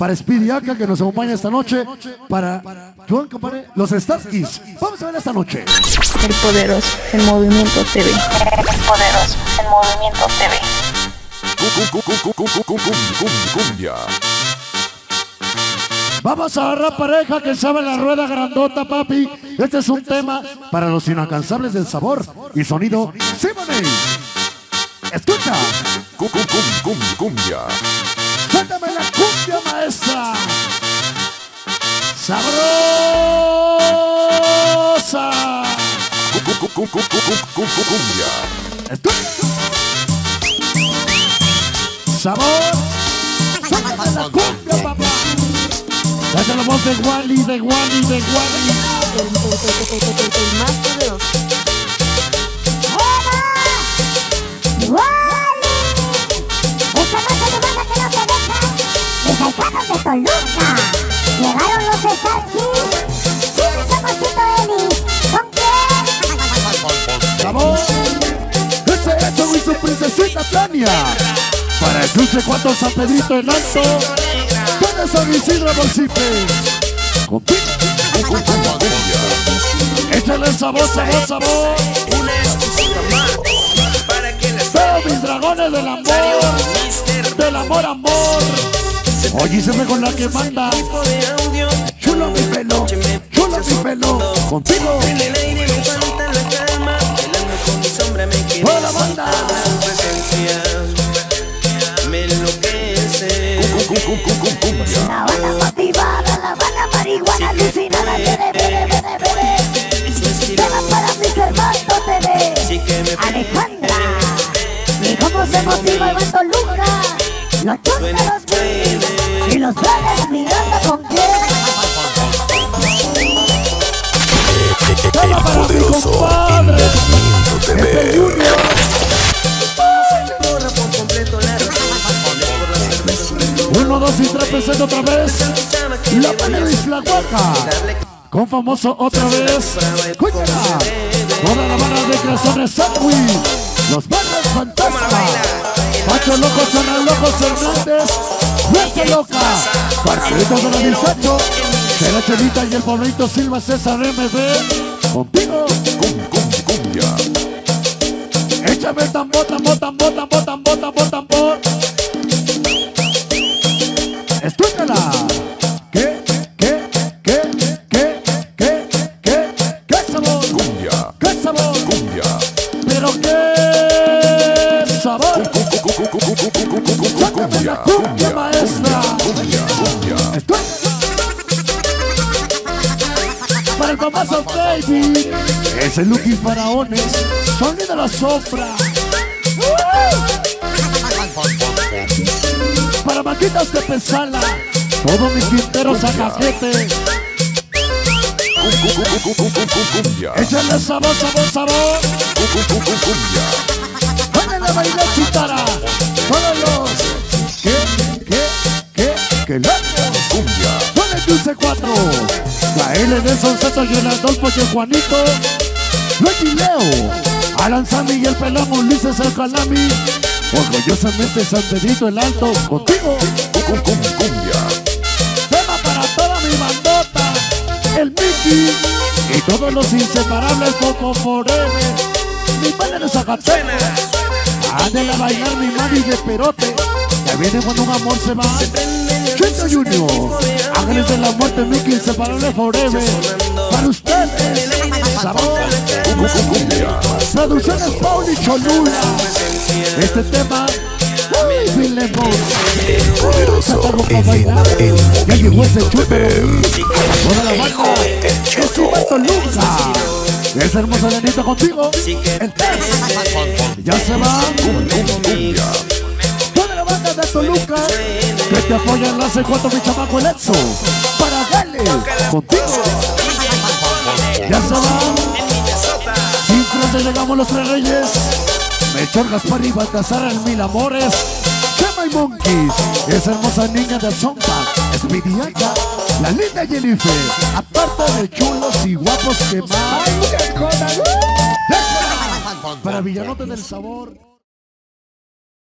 para Speedy Aka, que nos acompaña esta noche, para Juan Kupare, los Starkies. Vamos a ver esta noche. El Poderoso, el Movimiento TV. El Poderoso, el Movimiento TV. Cumbia. Vamos a agarrar pareja que sabe la rueda grandota, papi. Este es un tema para los inalcanzables del sabor y sonido. Simone, escucha. Cumbia. Suéltame la cumbia, maestra. Sabrosa. Cumbia. Escucha. Sabor. Suéltame la cumbia, papá. Date la voz de Wally, de Wally, de Wally. El más poderoso. ¡Hola! ¡Wally! Esta noche tu banda que no te deja. Te sacaron de Toluca. Llegaron los Starkies. ¿Quién es el mocito Eli? ¿Con quién? ¡Vamos! Este es Eli y su princesita Tania. Para el dulce cuatro San Pedrito en alto. Para San Isidro Bolsipe. Échale sabor, sabor, sabor. Una exquisita más para que les veo mis dragones del amor. Del amor, amor. Oye, se me con la que manda. Chulo mi pelo, chulo mi pelo. Contigo. En el aire me falta la calma. Bailando con mi sombra me quedé. Por la banda. Me enloquece. La banda motivada, la banda marihuana, alucinada, bebe. Tema para mis hermanos TV. Alejandra, mi cómo se motiva el bando Luca. Los chócaros y los planes mirando con quién. Tema para mi compadre, este Junior. Uno, dos y tres, presente otra vez. La panela y la guaca. Con famoso otra vez. Cuéntala. Toda la barra de creaciones Sandwich. Los barras fantasmas. Pacho loco, Sana loco, Hernández. Muerte loca. Parcelitos de la Disacho. Será Chelita y el Paulito Silva César MB. Contigo. Cumbia. Échame el tambor, tambor, tambor, tambor, tambor, tambor, tambor. Escúchala. ¿Qué sabor? Cumbia. ¿Qué sabor? Cumbia. Pero qué sabor. Sácame la cumbia, maestra. Cumbia. Para el famoso baby. Es el Lukis Barahones. Sonido de la sofra. Para maquitas de pensala, todos mis quinteros a cajete. Échale sabor, sabor, sabor. Ándela bailar chitara. Todos los que locos. Ponle dulce cuatro. La L de Sonsanto, Yolando, Porque Juanito Luech y Leo Alan Sami y el Pelamo, Ulises Alcalami. Orgullosamente San Pedrito el Alto, contigo. Cumbia. Tema para toda mi bandota, el Mickey y todos los inseparables Pocot forever. Mi padre de Agatela. Ándela a bailar mi mami de perote. Ya viene cuando un amor se va. Junior, Ángeles de la muerte, Mickey inseparables forever. Para ustedes, sabor. Producciones Paulito luz. Este tema, Pelamo. El Poderoso, el Movimiento TV. Toda la banda, es tu Paulito luz. Esa hermosa nenita contigo. El test, ya se va. Toda la banda de Toluca, que te apoyan las C4, mi chamaco Elenzo. Para darle contigo. Ya se va. Siempre llegamos los tres reyes. Melchor, Gaspar y Baltasar en mil amores. Chema y Monkeys. Esa hermosa niña de Zompa, Speedy Aka, la linda Jennifer. Aparte de chulos y guapos que más. Para Villanote del sabor.